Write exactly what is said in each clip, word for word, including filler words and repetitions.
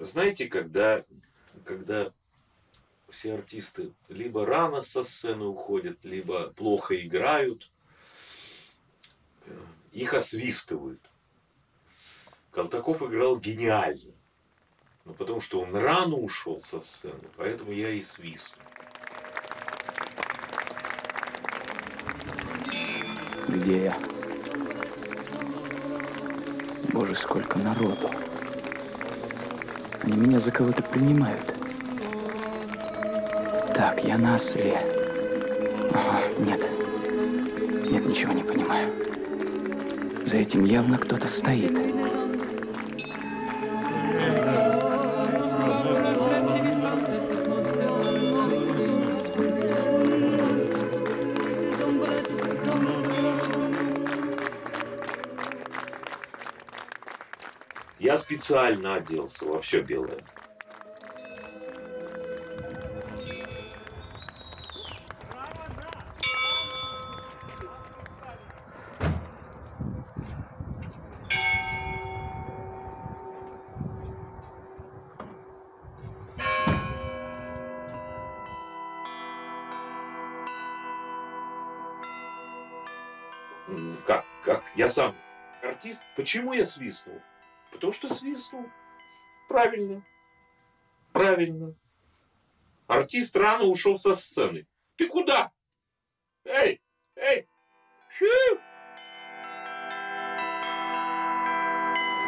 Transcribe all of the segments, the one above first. Знаете, когда, когда все артисты либо рано со сцены уходят, либо плохо играют, их освистывают. Колтаков играл гениально, но потому что он рано ушел со сцены, поэтому я и свистнул. Где я? Боже, сколько народу. Они меня за кого-то принимают. Так, я на осле. Ага, нет. Нет, ничего не понимаю. За этим явно кто-то стоит. Я специально оделся во все белое. Как, как? Я сам артист. Почему я свистнул? Потому что свистнул. Правильно. Правильно. Артист рано ушел со сцены. Ты куда? Эй! Эй! Фью!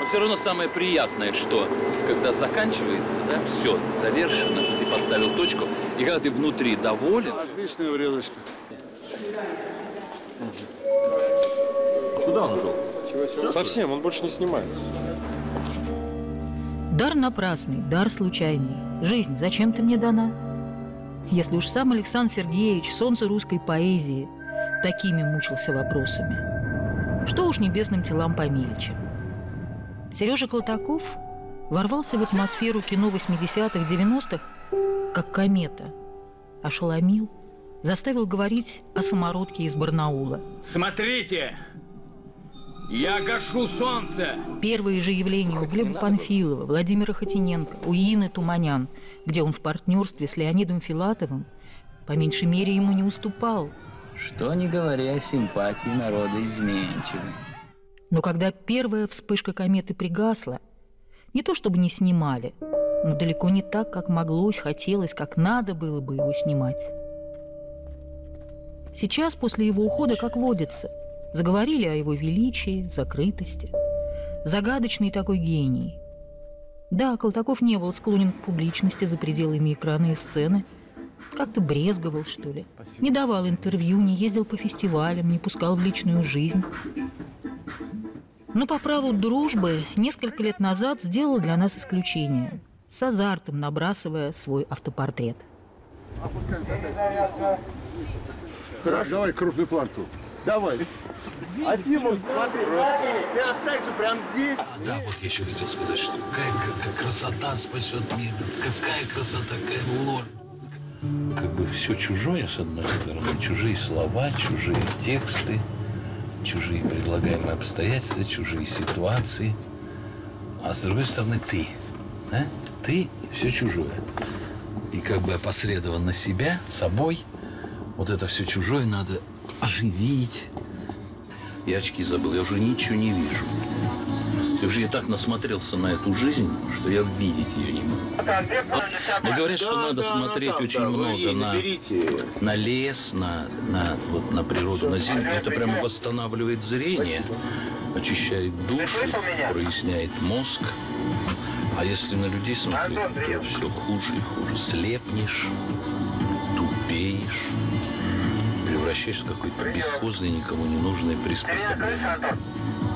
Но все равно самое приятное, что когда заканчивается, да, все завершено, ты поставил точку, и когда ты внутри доволен... Отличная врезочка. Куда он ушел? Совсем, он больше не снимается. Дар напрасный, дар случайный. Жизнь, зачем ты мне дана? Если уж сам Александр Сергеевич, солнце русской поэзии, такими мучился вопросами, что уж небесным телам помельче. Сережа Колтаков ворвался в атмосферу кино восьмидесятых, девяностых, как комета, ошеломил, заставил говорить о самородке из Барнаула. Смотрите! Я гашу солнце! Первые же явления у Глеба Панфилова, Владимира Хатиненко, Уины Туманян, где он в партнерстве с Леонидом Филатовым, по меньшей мере, ему не уступал. Что не говоря, симпатии народа изменчивы. Но когда первая вспышка кометы пригасла, не то чтобы не снимали, но далеко не так, как моглось, хотелось, как надо было бы его снимать. Сейчас, после его ухода, как водится, заговорили о его величии, закрытости. Загадочный такой гений. Да, Колтаков не был склонен к публичности за пределами экрана и сцены. Как-то брезговал, что ли. Не давал интервью, не ездил по фестивалям, не пускал в личную жизнь. Но по праву дружбы несколько лет назад сделал для нас исключение, с азартом набрасывая свой автопортрет. Хорошо, давай крупный план тут. Давай. А Тимур, смотри, ты останься прямо здесь. А, да, вот я еще хотел сказать, что какая, какая красота спасет мир. Какая красота, какая ложь. Как бы все чужое, с одной стороны. Чужие слова, чужие тексты, чужие предлагаемые обстоятельства, чужие ситуации. А с другой стороны, ты. Да? Ты и все чужое. И как бы опосредованно себя, собой, вот это все чужое надо... оживить. Я очки забыл, я уже ничего не вижу. Я уже и так насмотрелся на эту жизнь, что я видеть ее не могу. Но говорят, что да, надо да, смотреть там, очень да, много на, на лес, на, на, вот, на природу, все, на землю. Это прямо восстанавливает зрение, спасибо, очищает душу, проясняет мозг. А если на людей смотреть, то все хуже и хуже. Слепнешь, тупеешь. Превращаешься в какой-то бесхозный, никому не нужный приспособление.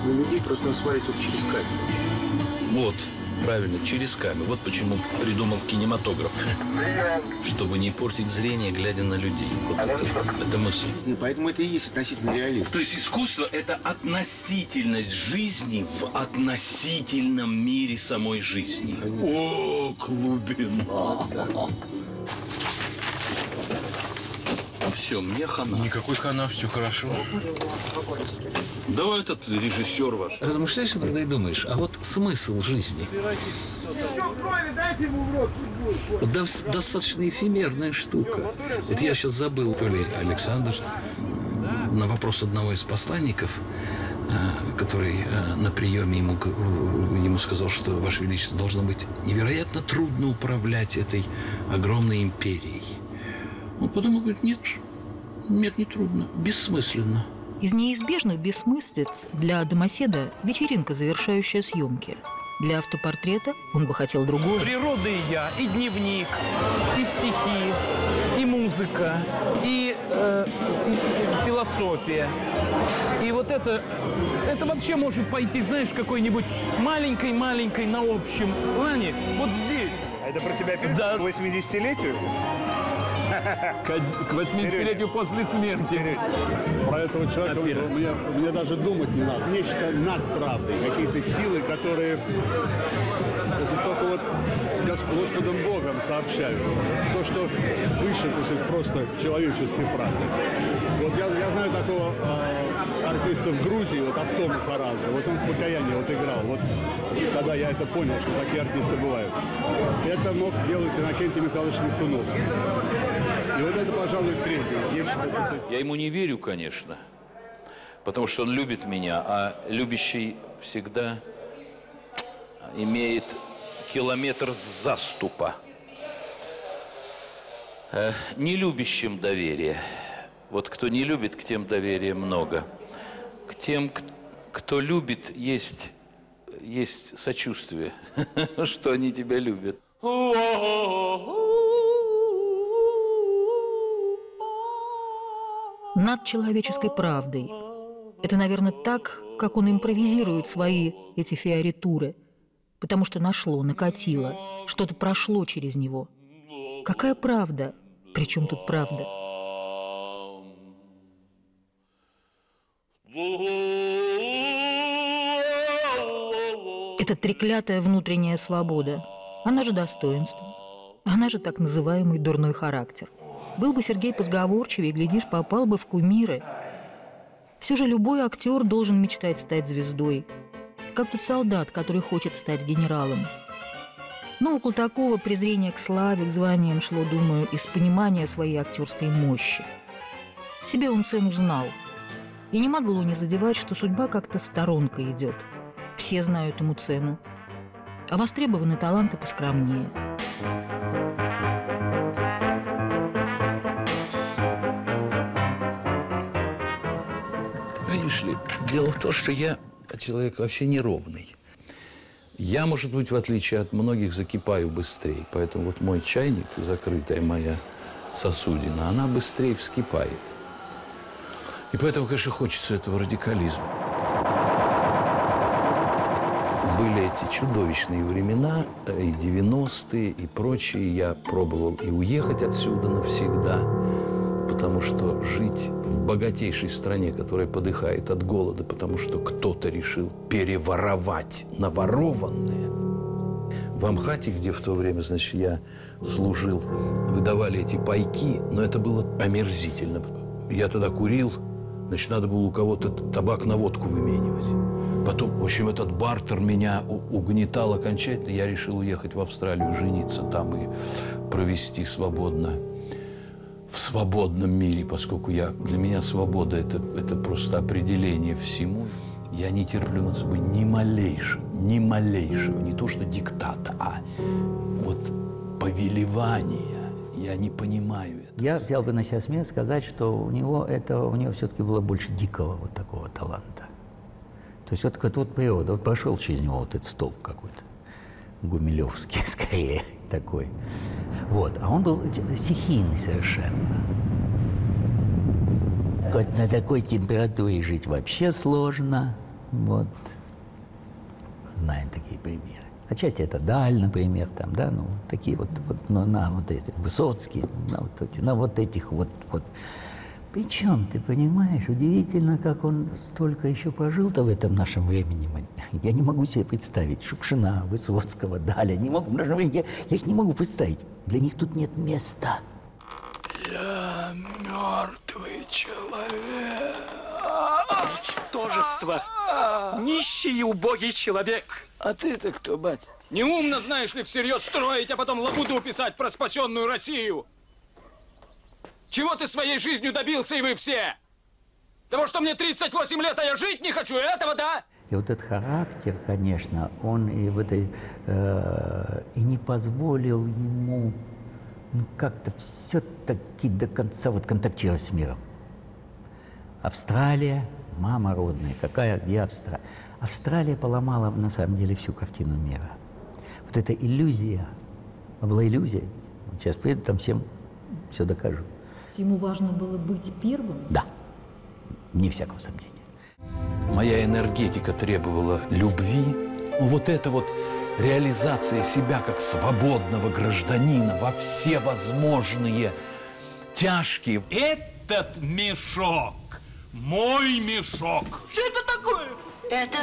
Ну, людей просто смотрят через камеру. Вот, правильно, через камеру. Вот почему придумал кинематограф. Чтобы не портить зрение, глядя на людей. Вот это, это мысль. Ну, поэтому это и есть относительно реализм. То есть искусство – это относительность жизни в относительном мире самой жизни. О, глубина! Все, мне хана. Никакой хана, все хорошо. Да, этот режиссер ваш. Размышляешь иногда и думаешь, а вот смысл жизни. Да, достаточно эфемерная штука. Вот я сейчас забыл, то ли Александр на вопрос одного из посланников, который на приеме ему, ему сказал, что Ваше Величество должно быть невероятно трудно управлять этой огромной империей. Он подумал, говорит, нет, нет, не трудно, бессмысленно. Из неизбежных бессмыслиц для домоседа вечеринка, завершающая съемки. Для автопортрета он бы хотел другое. Природа и я, и дневник, и стихи, и музыка, и, э, и, и философия. И вот это, это вообще может пойти, знаешь, какой-нибудь маленькой-маленькой на общем плане. Вот здесь. А это про тебя пишут? Да. К восьмидесятилетию? К восьмидесятилетию после смерти. Про этого человека мне, мне даже думать не надо. Нечто над правдой. Какие-то силы, которые только вот с Господом Богом сообщают. То, что выше просто человеческой правды. Вот я, я знаю такого э, артиста в Грузии, вот Автома Хараза. Вот он в «Покаянии» вот играл. Вот тогда я это понял, что такие артисты бывают. Это мог делать Иннокентий Михайлович Нептунов. И вот это, пожалуй, третье. Я ему не верю, конечно, потому что он любит меня, а любящий всегда имеет километр заступа. Не любящим доверие. Вот кто не любит, к тем доверия много. К тем, кто любит, есть, есть сочувствие, что они тебя любят. Над человеческой правдой. Это, наверное, так, как он импровизирует свои эти фиоритуры, потому что нашло, накатило, что-то прошло через него. Какая правда? Причем тут правда? Это треклятая внутренняя свобода. Она же достоинство. Она же так называемый дурной характер. Был бы Сергей позговорчивее, глядишь, попал бы в кумиры. Все же любой актер должен мечтать стать звездой. Как тут солдат, который хочет стать генералом. Но у Колтакова презрение к славе, к званиям шло, думаю, из понимания своей актерской мощи. Себе он цену знал. И не могло не задевать, что судьба как-то сторонкой идет. Все знают ему цену. А востребованы таланты поскромнее. Дело в том, что я человек вообще неровный. Я, может быть, в отличие от многих, закипаю быстрее. Поэтому вот мой чайник, закрытая моя сосудина, она быстрее вскипает. И поэтому, конечно, хочется этого радикализма. Были эти чудовищные времена, и девяностые, и прочие. Я пробовал и уехать отсюда навсегда. Потому что жить в богатейшей стране, которая подыхает от голода, потому что кто-то решил переворовать наворованное. В МХАТе, где в то время, значит, я служил, выдавали эти пайки, но это было омерзительно. Я тогда курил, значит, надо было у кого-то табак на водку выменивать. Потом, в общем, этот бартер меня угнетал окончательно. Я решил уехать в Австралию, жениться там и провести свободно. В свободном мире, поскольку я, для меня свобода – это, это просто определение всему. Я не терплю над собой ни малейшего, ни малейшего, не то что диктата, а вот повелевания. Я не понимаю этого. Я взял бы на себя смелость сказать, что у него, это, у него все-таки было больше дикого вот такого таланта. То есть вот какая-то вот природа, вот прошел через него вот этот столб какой-то, гумилевский скорее такой. Вот. А он был стихийный совершенно. Вот на такой температуре жить вообще сложно. Вот. Знаем такие примеры. Отчасти это Даль, например, там, да, ну, такие вот, вот ну, на вот эти, Высоцкий, на вот эти, на вот этих вот, вот. Причем, ты понимаешь, удивительно, как он столько еще прожил-то в этом нашем времени. Я не могу себе представить Шукшина, Высоцкого, Даля. Не могу, я, я их не могу представить. Для них тут нет места. Я мертвый человек. Ничтожество. Нищий и убогий человек. А ты-то кто, бать? Неумно, знаешь ли, всерьез строить, а потом лабуду писать про спасенную Россию. Чего ты своей жизнью добился, и вы все? Того, что мне тридцать восемь лет, а я жить не хочу, этого, да? И вот этот характер, конечно, он и в этой э, и не позволил ему ну, как-то все-таки до конца вот контактировать с миром. Австралия, мама родная, какая где Австралия? Австралия поломала на самом деле всю картину мира. Вот эта иллюзия, была иллюзия. Сейчас приеду, там всем все докажу. Ему важно было быть первым? Да, не всякого сомнения. Моя энергетика требовала любви. Вот это вот реализация себя как свободного гражданина во все возможные тяжкие. Этот мешок, мой мешок. Что это такое? Это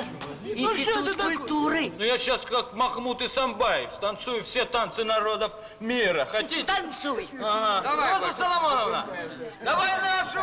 институт ну, это культуры. Ну, я сейчас как Махмуд Исамбаев станцую все танцы народов мира. Хотите? Танцуй. Ага. Давай, Роза Соломоновна, давай нашу.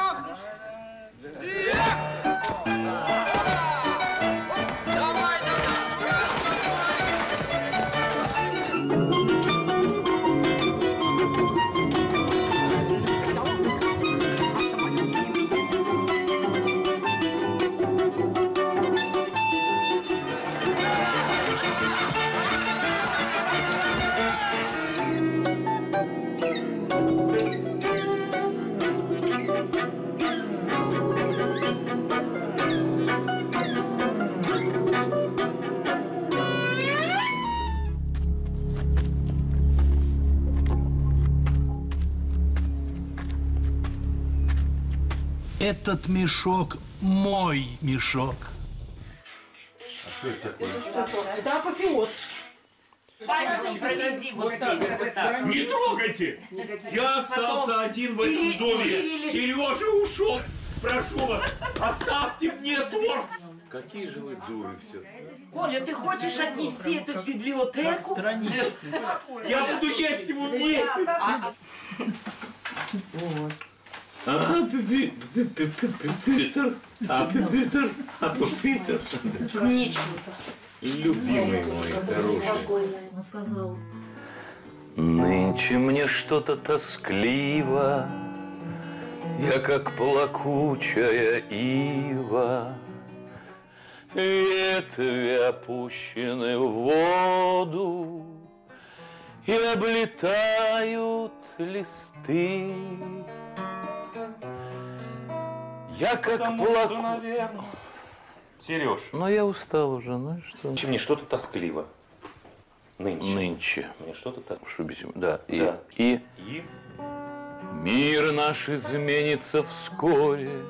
Этот мешок мой мешок. А что это такое? Это апофеоз. Пальцем проведи вот здесь. Не трогайте! Я остался один в этом доме. Сережа ушел. Прошу вас, оставьте мне торт. Какие же вы дуры все. Коля, ты хочешь отнести это в библиотеку? Нет. Я буду есть его месяц. А, Питер, а, Питер, а, Питер. Ничего. Любимый мой, хороший. Он сказал. Нынче мне что-то тоскливо, я как плакучая ива. Ветви опущены в воду и облетают листы. Я как Потому плак... что, наверное... Сереж. Ну, я устал уже, ну и что? Мне что-то тоскливо. Нынче. Нынче. Мне что-то тоскливо. Да. И... да. И... и... Мир наш изменится вскоре,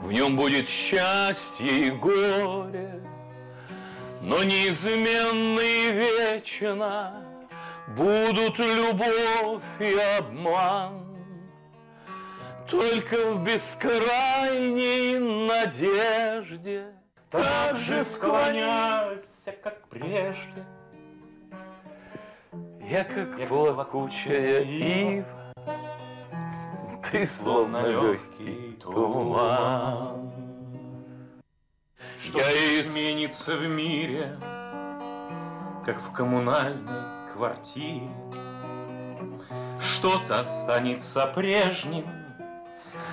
в нем будет счастье и горе, но неизменно и вечно будут любовь и обман. Только в бескрайней надежде так же склоняйся, как прежде. Я как Я плакучая ива, ты словно легкий туман. Что Я изменится в мире, как в коммунальной квартире. Что-то останется прежним,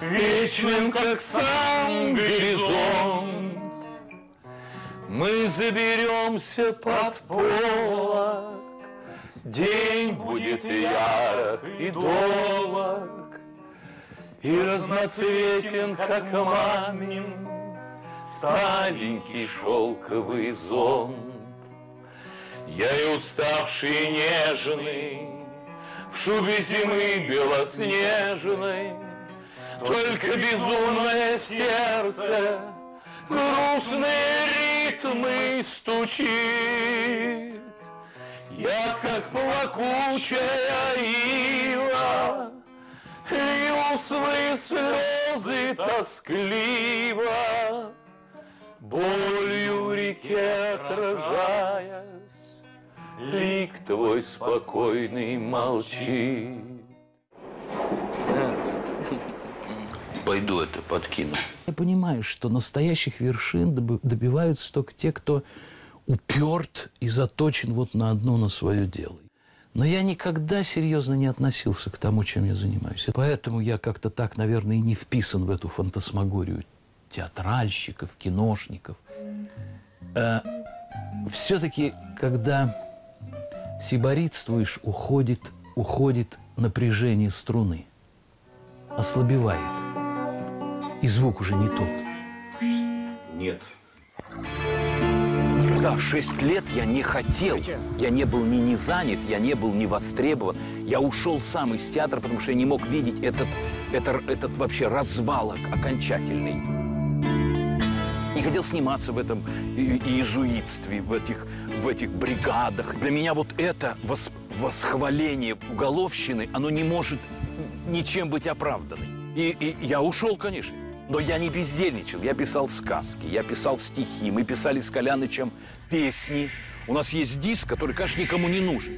вечным, как сам горизонт. Мы заберемся под полок, день будет ярок и долог, и разноцветен, как мамин, старенький шелковый зонт. Я и уставший и нежный, в шубе зимы белоснежной, только безумное сердце, грустные ритмы стучит. Я, как плакучая ива, лью свои слезы тоскливо, болью реке отражаясь, лик твой спокойный молчит. Пойду это подкину. Я понимаю, что настоящих вершин добиваются только те, кто уперт и заточен вот на одно, на свое дело. Но я никогда серьезно не относился к тому, чем я занимаюсь. Поэтому я как-то так, наверное, и не вписан в эту фантасмагорию театральщиков, киношников. А, все-таки, когда сиборитствуешь, уходит, уходит напряжение струны. Ослабевает. И звук уже не тот. Нет. Да, шесть лет я не хотел, я не был ни не занят, я не был не востребован. Я ушел сам из театра, потому что я не мог видеть этот, этот, этот вообще развалок окончательный. Не хотел сниматься в этом иезуитстве, в этих, в этих бригадах. Для меня вот это вос, восхваление уголовщины, оно не может ничем быть оправдано. И, и я ушел, конечно. Но я не бездельничал, я писал сказки, я писал стихи, мы писали с Колянычем песни. У нас есть диск, который, конечно, никому не нужен.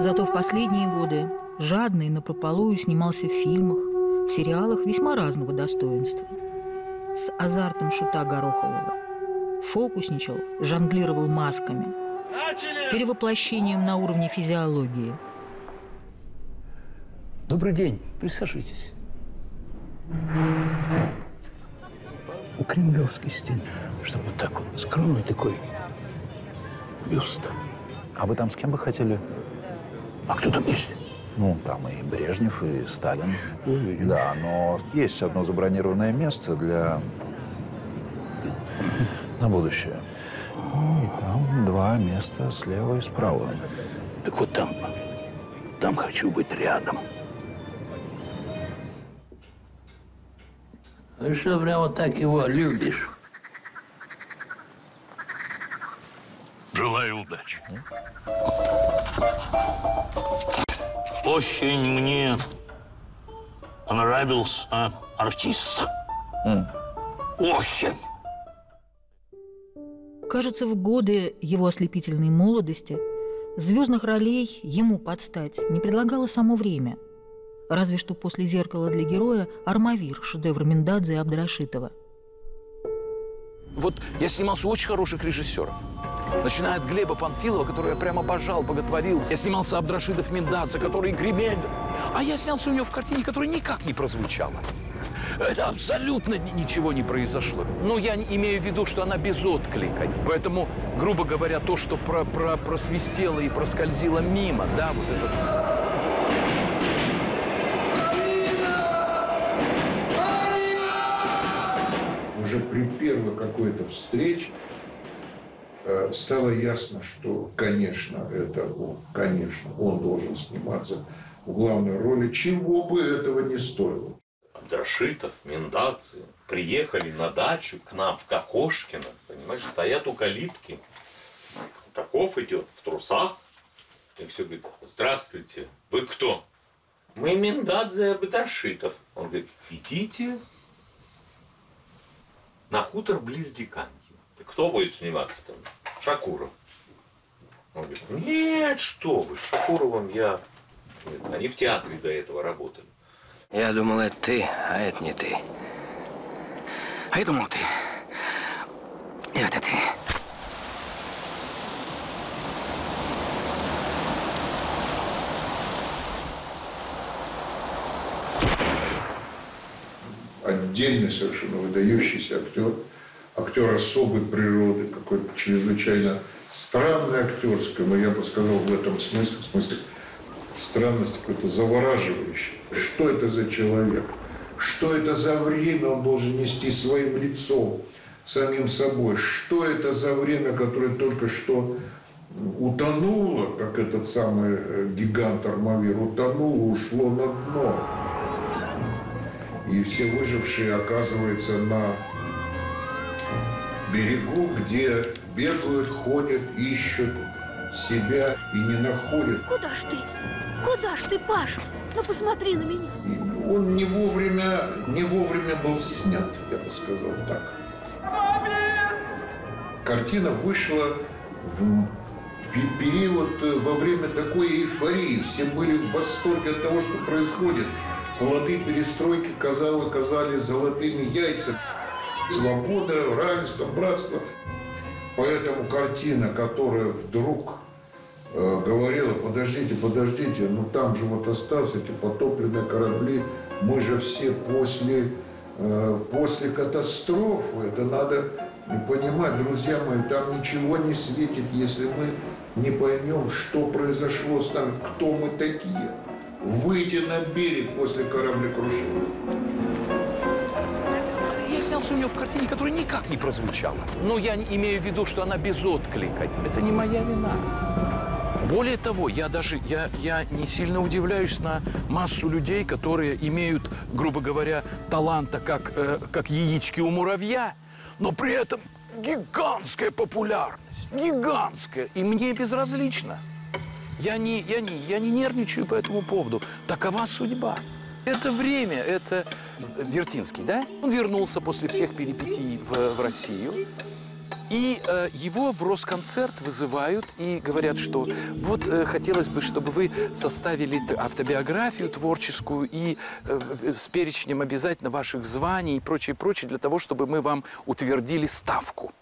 Зато в последние годы жадный напропалую снимался в фильмах, в сериалах весьма разного достоинства. С азартом шута Горохового. Фокусничал, жонглировал масками. С перевоплощением на уровне физиологии. Добрый день, присаживайтесь. У кремлевской стены, чтобы вот так вот, скромный такой бюст. А вы там с кем бы хотели? А кто там есть? Ну, там и Брежнев, и Сталин. Уверен. Да, но есть одно забронированное место для... на будущее. И там два места слева и справа. Так вот там, там хочу быть рядом. Ты что, прямо так его любишь? Желаю удачи. Очень мне понравился артист. Mm. Очень. Кажется, в годы его ослепительной молодости звездных ролей ему под стать не предлагало само время. Разве что после «Зеркала для героя» «Армавир» шедевр Миндадзе и Абдрашитова. Вот я снимался у очень хороших режиссеров. Начиная от Глеба Панфилова, которого я прямо обожал, боготворил. Я снимался Абдрашитов Миндадзе, который гремел. А я снялся у него в картине, которая никак не прозвучала. Это абсолютно ничего не произошло. Но я имею в виду, что она без отклика. Поэтому, грубо говоря, то, что про про просвистело и проскользило мимо, да, вот этот... Уже при первой какой-то встрече э, стало ясно, что, конечно, это он, конечно, он должен сниматься в главной роли, чего бы этого не стоило. Абдрашитов, Миндадзе приехали на дачу к нам в Кокошкино, понимаешь, стоят у калитки, Колтаков идет в трусах, и все говорит: здравствуйте, вы кто? Мы Миндадзе и Абдрашитов. Он говорит: идите на хутор близ Диканьи. Кто будет сниматься там? Шакуров. Он говорит: нет, что вы, с Шакуровым я... Они в театре до этого работали. Я думал, это ты, а это не ты. А я думал, ты. И это ты. Отдельный, совершенно выдающийся актер, актер особой природы, какой-то чрезвычайно странный актерский, но я бы сказал в этом смысле, в смысле странность какой-то завораживающая. Что это за человек? Что это за время он должен нести своим лицом, самим собой? Что это за время, которое только что утонуло, как этот самый гигант Армавир, утонуло, ушло на дно? И все выжившие оказываются на берегу, где бегают, ходят, ищут себя и не находят. Куда ж ты? Куда ж ты, Паша? Ну посмотри на меня. И он не вовремя, не вовремя был снят, я бы сказал так. Картина вышла в период, во время такой эйфории. Все были в восторге от того, что происходит. Плоды перестройки казались золотыми яйцами. Свобода, равенство, братство. Поэтому картина, которая вдруг э, говорила, подождите, подождите, ну там же мотостаз, эти потопленные корабли, мы же все после, э, после катастрофы, это надо понимать, друзья мои, там ничего не светит, если мы не поймем, что произошло с нами, кто мы такие. Выйти на берег после кораблекрушения. Я снялся у него в картине, которая никак не прозвучала. Но я имею в виду, что она без отклика. Это не моя вина. Более того, я даже я, я не сильно удивляюсь на массу людей, которые имеют, грубо говоря, таланта, как, э, как яички у муравья, но при этом гигантская популярность. Гигантская. И мне безразлично. Я не, я не, я не нервничаю по этому поводу. Такова судьба. Это время, это Вертинский, да? Он вернулся после всех перипетий в, в Россию, и э, его в Росконцерт вызывают и говорят, что вот э, хотелось бы, чтобы вы составили автобиографию творческую и э, с перечнем обязательно ваших званий и прочее, прочее, для того, чтобы мы вам утвердили ставку.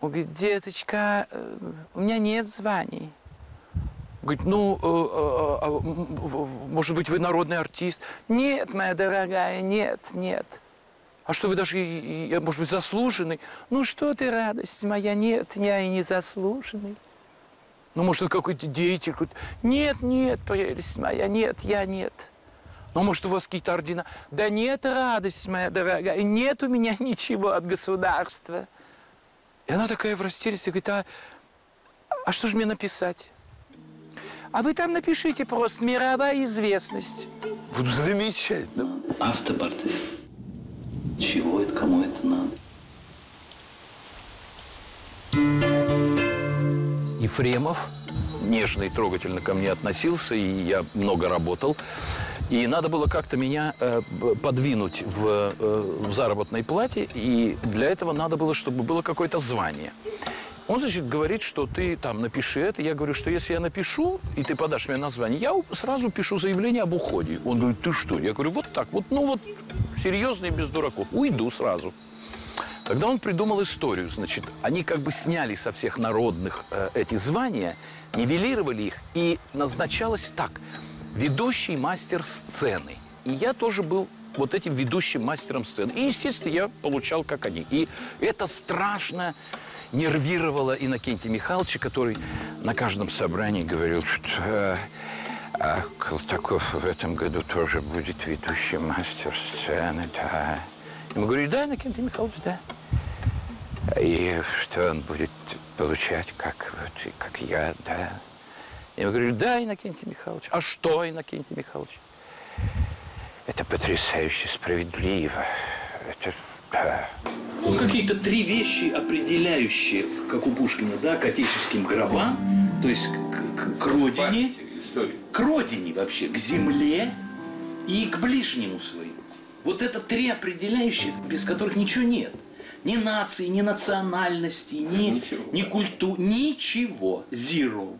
Он говорит, деточка, у меня нет званий. Говорит, ну, э, э, э, может быть, вы народный артист? Нет, моя дорогая, нет, нет. А что, вы даже, и, и, может быть, заслуженный? Ну, что ты, радость моя, нет, я и не заслуженный. Ну, может, вы какой-то деятель? Нет, нет, прелесть моя, нет, я нет. Ну, может, у вас какие-то ордена? Да нет, радость моя дорогая, нет у меня ничего от государства. И она такая в растерянности, говорит, а, а что же мне написать? А вы там напишите просто «Мировая известность». Вот замечательно. Автопортрет. Чего это, кому это надо? Ефремов нежно и трогательно ко мне относился, и я много работал. И надо было как-то меня э, подвинуть в, э, в заработной плате, и для этого надо было, чтобы было какое-то звание. Он, значит, говорит, что ты там напиши это. Я говорю, что если я напишу, и ты подашь мне название, я сразу пишу заявление об уходе. Он говорит, ты что? Я говорю, вот так вот, ну вот, серьезно и без дураков. Уйду сразу. Тогда он придумал историю, значит. Они как бы сняли со всех народных э, эти звания, нивелировали их, и назначалось так. Ведущий мастер сцены. И я тоже был вот этим ведущим мастером сцены. И, естественно, я получал, как они. И это страшно нервировала Иннокентия Михайловича, который на каждом собрании говорил, что а, Колтаков в этом году тоже будет ведущий мастер сцены, да. Ему говорю, да, Иннокентий Михайлович, да. И что он будет получать, как, вот, как я, да. Ему говорю, да, Иннокентий Михайлович. А что, Иннокентий Михайлович? Это потрясающе справедливо. Это... Да. Ну, какие-то три вещи определяющие, как у Пушкина, да, к отеческим гробам, то есть к, к, к родине, к родине вообще, к земле и к ближнему своему. Вот это три определяющих, без которых ничего нет. Ни нации, ни национальности, ни, ничего, ни культуры, ничего. Zero.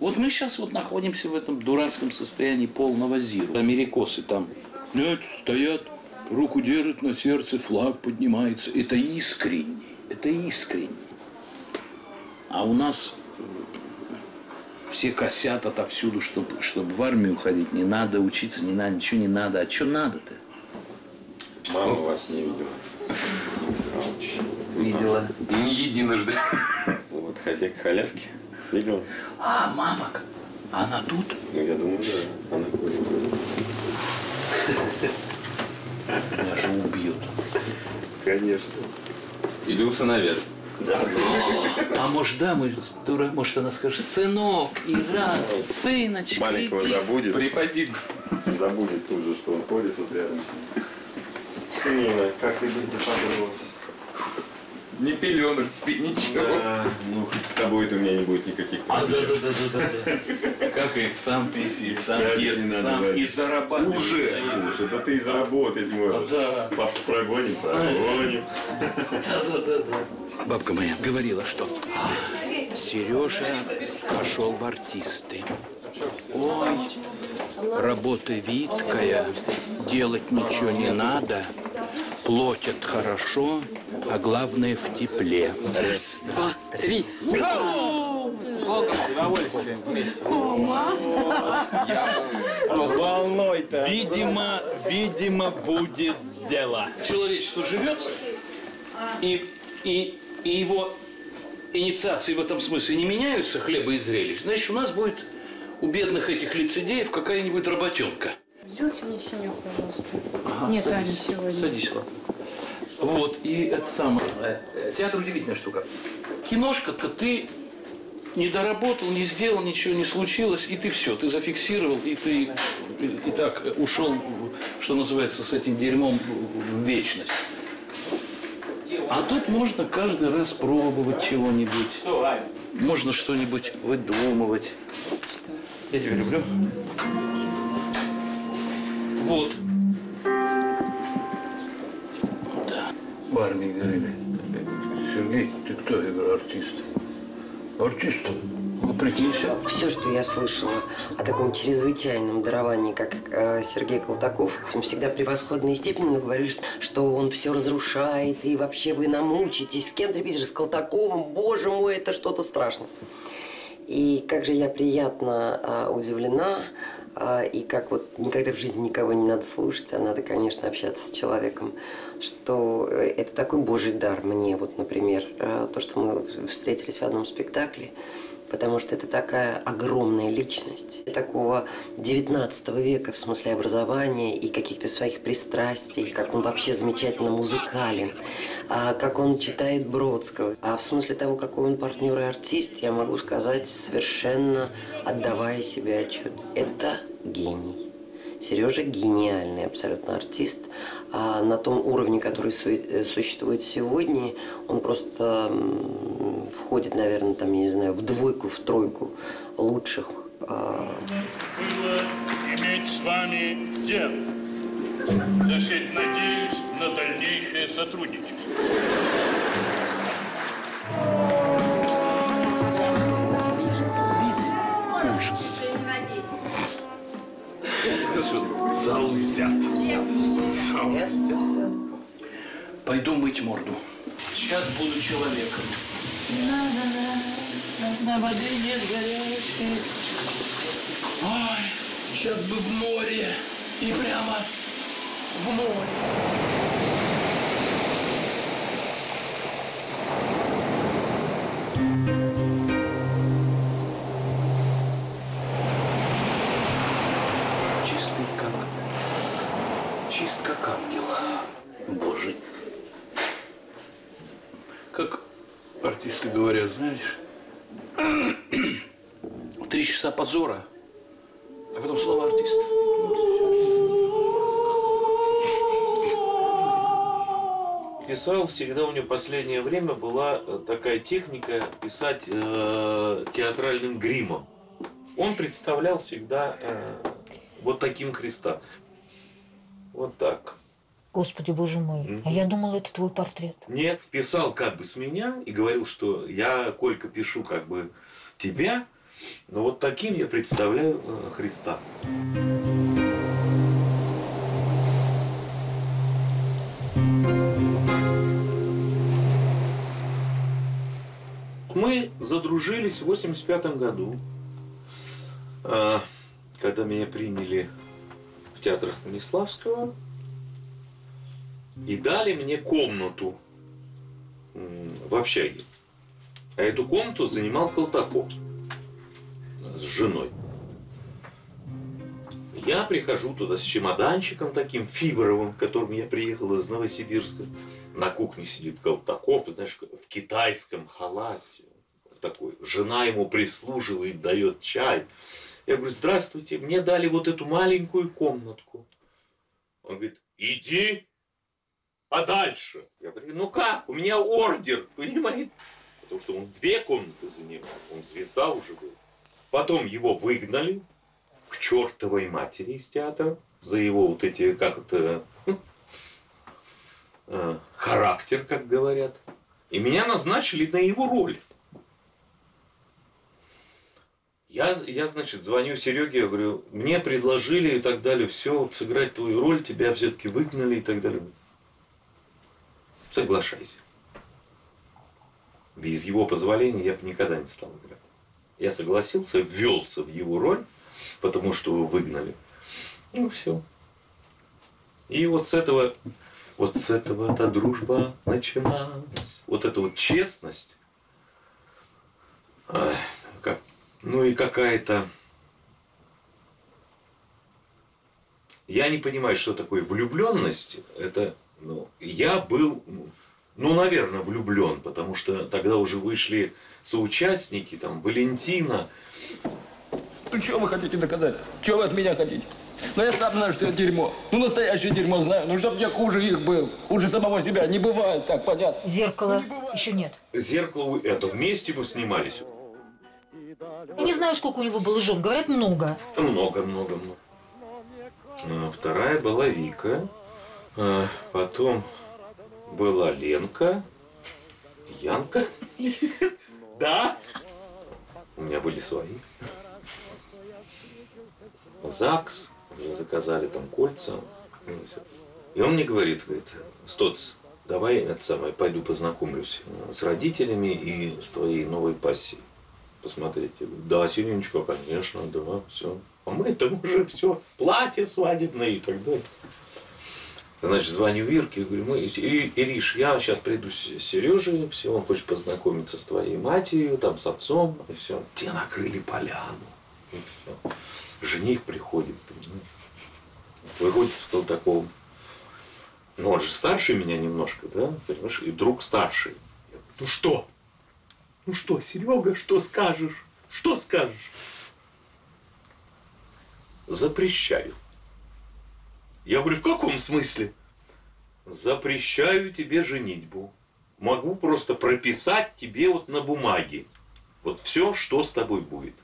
Вот мы сейчас вот находимся в этом дурацком состоянии полного zero. Америкосы там, нет, стоят. Руку держит на сердце, флаг поднимается. Это искренне, это искренне. А у нас все косят отовсюду, чтобы, чтобы в армию ходить. Не надо учиться, не надо, ничего не надо. А что надо-то? Мама вас не видела. Видела. И не единожды. Вот хозяйка коляски. Видела? А, мама, она тут? Ну, я думаю, да. Она меня же убьют. Конечно. Или усыновят. Да. А может, да, мы дура, может, она скажет, сынок, игра, сыночка. Маленького иди. Забудет. Припади. Забудет тут же, что он ходит тут рядом с ним. Сына, как ты быстро подрос. Не пеленок тебе, ничего. Да, ну, хоть с тобой-то у меня не будет никаких проблем. А, да-да-да-да-да. Какает, сам писит, сам ест, сам и зарабатывает. Уже, уже, да ты и заработать можешь. Да. Папу прогоним, прогоним. Да-да-да-да. Бабка моя говорила, что Сережа пошел в артисты. Ой, работа видкая, делать ничего не надо, платят хорошо. а главное в тепле. Раз, два, три. Богом. Удовольствие. Волной-то. Видимо, видимо, будет дело. Человечество живет, и, и, и его инициации в этом смысле не меняются, хлеба и зрелищ. Значит, у нас будет у бедных этих лицедеев какая-нибудь работенка. Сделайте мне синюю, пожалуйста. Ага, нет, Аня, сегодня. Садись, ладно. Вот, и это самое. Театр удивительная штука. Киношка-то ты не доработал, не сделал, ничего не случилось, и ты все, ты зафиксировал, и ты и, и так ушел, что называется, с этим дерьмом в вечность. А тут можно каждый раз пробовать чего-нибудь. Можно что-нибудь выдумывать. Я тебя люблю. Вот. Да. В армии говорили: Сергей, ты кто? Я говорю: артист. Артист? Ну, прикинься. Все, что я слышала о таком чрезвычайном даровании, как э, Сергей Колтаков, он всегда превосходной степени, но говорили, что он все разрушает, и вообще вы намучитесь. С кем ты видишь? С Колтаковым? Боже мой, это что-то страшное. И как же я приятно э, удивлена, э, и как вот никогда в жизни никого не надо слушать, а надо, конечно, общаться с человеком, что это такой божий дар мне, вот, например, э, то, что мы встретились в одном спектакле, потому что это такая огромная личность такого девятнадцатого века в смысле образования и каких-то своих пристрастий, как он вообще замечательно музыкален, как он читает Бродского. А в смысле того, какой он партнер и артист, я могу сказать, совершенно отдавая себе отчет. Это гений. Сережа гениальный абсолютно артист. А на том уровне, который существует сегодня, он просто входит, наверное, там, я не знаю, в двойку, в тройку лучших. Было иметь с вами дело. Значит, надеюсь на дальнейшее сотрудничество. Зал взят. Зал взят. Пойду мыть морду. Сейчас буду человеком. На воды нет горячей. Ой, сейчас бы в море. И прямо в море. Говорят, знаешь, три часа позора, а потом снова артист. Писал всегда, у него в последнее время была такая техника писать э, театральным гримом. Он представлял всегда э, вот таким Христа. Вот так. Господи, боже мой, mm-hmm. а я думала, это твой портрет. Нет, писал как бы с меня и говорил, что я, Колька, пишу как бы тебя, но вот таким я представляю э, Христа. Мы задружились в восемьдесят пятом году, э, когда меня приняли в театр Станиславского. И дали мне комнату в общаге. А эту комнату занимал Колтаков с женой. Я прихожу туда с чемоданчиком таким фибровым, которым я приехал из Новосибирска. На кухне сидит Колтаков, знаешь, в китайском халате. Такой. Жена ему прислуживает, дает чай. Я говорю: здравствуйте, мне дали вот эту маленькую комнатку. Он говорит: иди. А дальше? Я говорю: ну как, у меня ордер, понимаете? Потому что он две комнаты занимал, он звезда уже был. Потом его выгнали к чертовой матери из театра за его вот эти, как это, э, характер, как говорят. И меня назначили на его роль. Я, я, значит, звоню Сереге, я говорю: мне предложили и так далее, все, сыграть твою роль, тебя все-таки выгнали и так далее. Соглашайся. Без его позволения я бы никогда не стал играть. Я согласился, ввелся в его роль, потому что его выгнали. Ну все. И вот с этого, вот с этого та дружба начиналась. Вот эта вот честность, ах, как, ну и какая-то… Я не понимаю, что такое влюбленность. Это, ну, я был, ну, наверное, влюблен, потому что тогда уже вышли соучастники, там, Валентина. Ну, что вы хотите доказать? Чего вы от меня хотите? Ну, я сам знаю, что я дерьмо. Ну, настоящее дерьмо знаю. Ну, чтоб я хуже их был. Хуже самого себя. Не бывает так, понятно? Зеркало еще нет. Зеркало, это, вместе мы снимались. Я не знаю, сколько у него было жен. Говорят, много. Много, много, много. Ну, вторая была Вика, а потом была Ленка, Янка. Да? У меня были свои. ЗАГС, заказали там кольца. И он мне говорит, говорит, Стоц, давай это самое, пойду познакомлюсь с родителями и с твоей новой пассией. Посмотрите. Да, Синенечка, конечно, да, все. А мы там уже все, платье свадебное и так далее. Значит, звоню Ирке, говорю, мы, Ириш, я сейчас приду с Сережей, все, он хочет познакомиться с твоей матерью, там, с отцом, и все. Те накрыли поляну, и все. Жених приходит, понимаешь, выходит с Колтаковым. Ну, он же старше меня немножко, да, понимаешь, и друг старший. Я говорю, ну что? Ну что, Серега, что скажешь? Что скажешь? Запрещаю. Я говорю, в каком смысле? Запрещаю тебе женитьбу. Могу просто прописать тебе вот на бумаге. Вот все, что с тобой будет.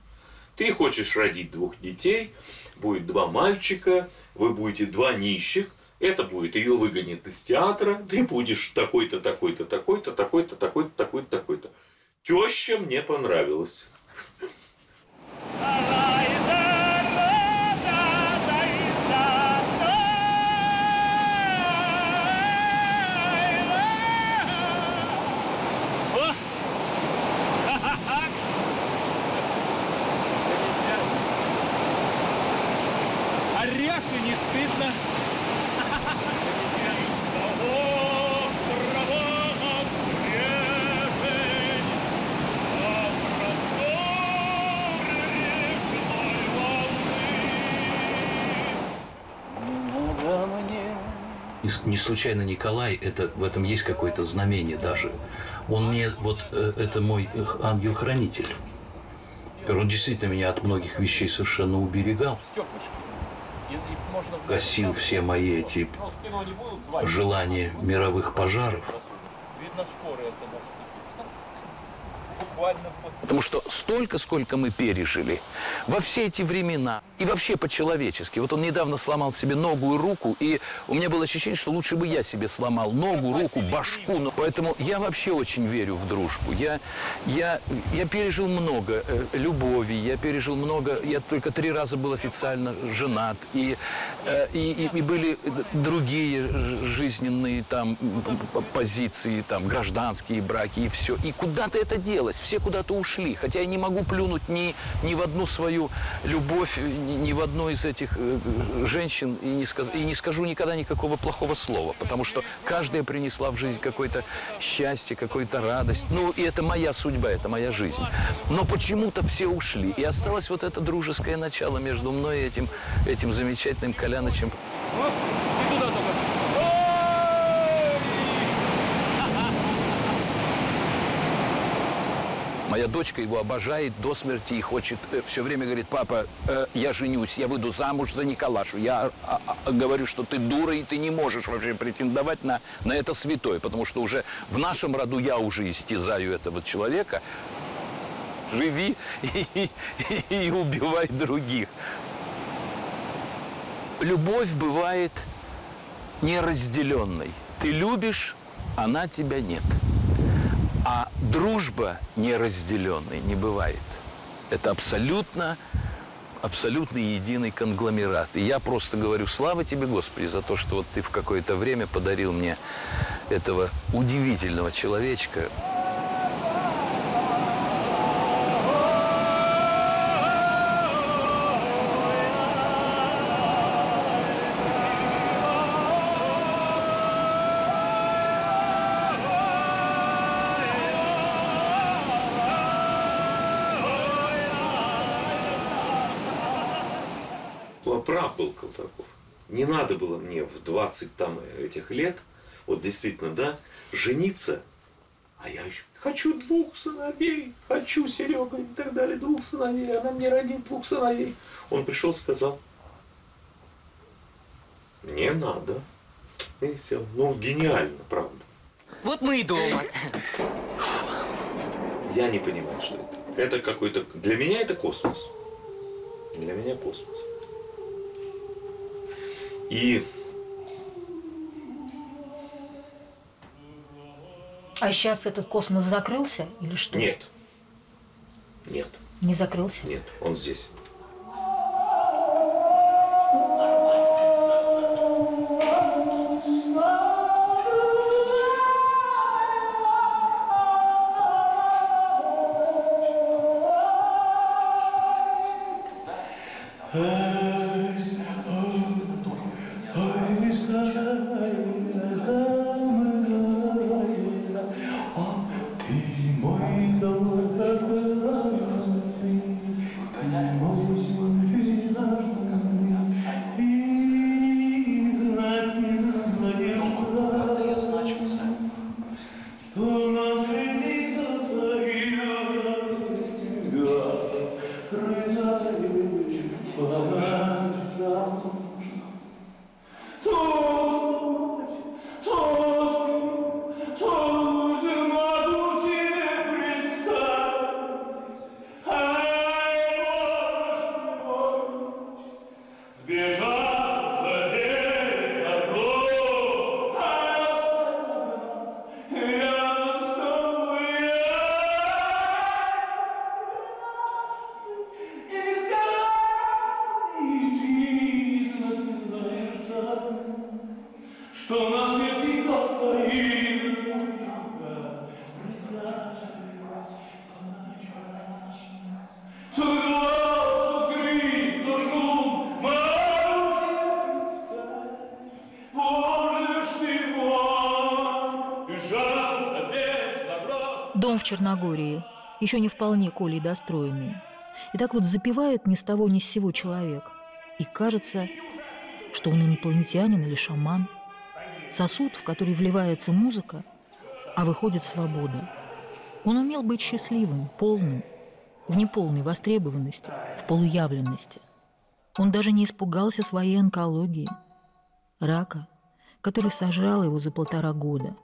Ты хочешь родить двух детей, будет два мальчика, вы будете два нищих. Это будет, ее выгонят из театра, ты будешь такой-то, такой-то, такой-то, такой-то, такой-то, такой-то, такой-то. Теща мне понравилась. Не случайно Николай, это, в этом есть какое-то знамение даже. Он мне, вот это мой ангел-хранитель. Он действительно меня от многих вещей совершенно уберегал. Гасил все мои эти желания мировых пожаров. Потому что столько, сколько мы пережили во все эти времена и вообще по-человечески. Вот он недавно сломал себе ногу и руку, и у меня было ощущение, что лучше бы я себе сломал ногу, руку, башку. Но поэтому я вообще очень верю в дружбу. Я, я, я пережил много э, любови, я пережил много... Я только три раза был официально женат, и, э, и, и были другие жизненные там позиции, там гражданские браки и все. И куда-то это делось. Все куда-то ушли, хотя я не могу плюнуть ни, ни в одну свою любовь, ни, ни в одну из этих женщин, и не, сказ, и не скажу никогда никакого плохого слова, потому что каждая принесла в жизнь какое-то счастье, какую-то радость. Ну, и это моя судьба, это моя жизнь. Но почему-то все ушли, и осталось вот это дружеское начало между мной и этим, этим замечательным Колянычем. Моя дочка его обожает до смерти и хочет, все время говорит, папа, э, я женюсь, я выйду замуж за Николашу. Я а, а, говорю, что ты дура и ты не можешь вообще претендовать на, на это святое, потому что уже в нашем роду я уже истязаю этого человека. Живи и, и, и убивай других. Любовь бывает неразделенной. Ты любишь, она тебя нет. А дружба неразделенной не бывает. Это абсолютно, абсолютно единый конгломерат. И я просто говорю, слава тебе, Господи, за то, что вот ты в какое-то время подарил мне этого удивительного человечка. Прав был Колтаков. Не надо было мне в двадцать там этих лет, вот действительно, да, жениться. А я еще хочу двух сыновей, хочу Серега и так далее, двух сыновей, она мне родит двух сыновей. Он пришел, сказал, не надо. И все. Ну, гениально, правда. Вот мы и дома. Я не понимаю, что это. Это какой-то... Для меня это космос. Для меня космос. И... А сейчас этот космос закрылся или что? Нет. Нет. Не закрылся? Нет, он здесь. Дом в Черногории, еще не вполне Колей достроенный. И так вот запевает ни с того ни с сего человек. И кажется, что он инопланетянин или шаман. Сосуд, в который вливается музыка, а выходит свобода. Он умел быть счастливым, полным, в неполной востребованности, в полуявленности. Он даже не испугался своей онкологии, рака, который сожрал его за полтора года.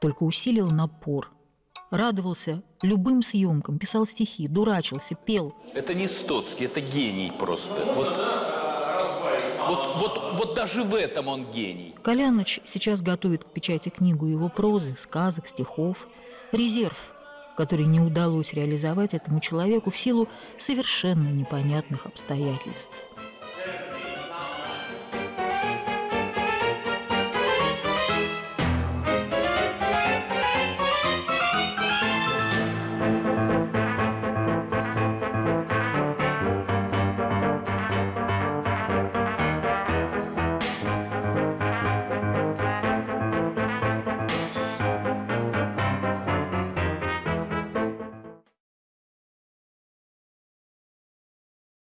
Только усилил напор. Радовался любым съемкам, писал стихи, дурачился, пел. Это не Стоцкий, это гений просто. Вот, вот, вот, вот даже в этом он гений. Коляныч сейчас готовит к печати книгу его прозы, сказок, стихов. Резерв, который не удалось реализовать этому человеку в силу совершенно непонятных обстоятельств.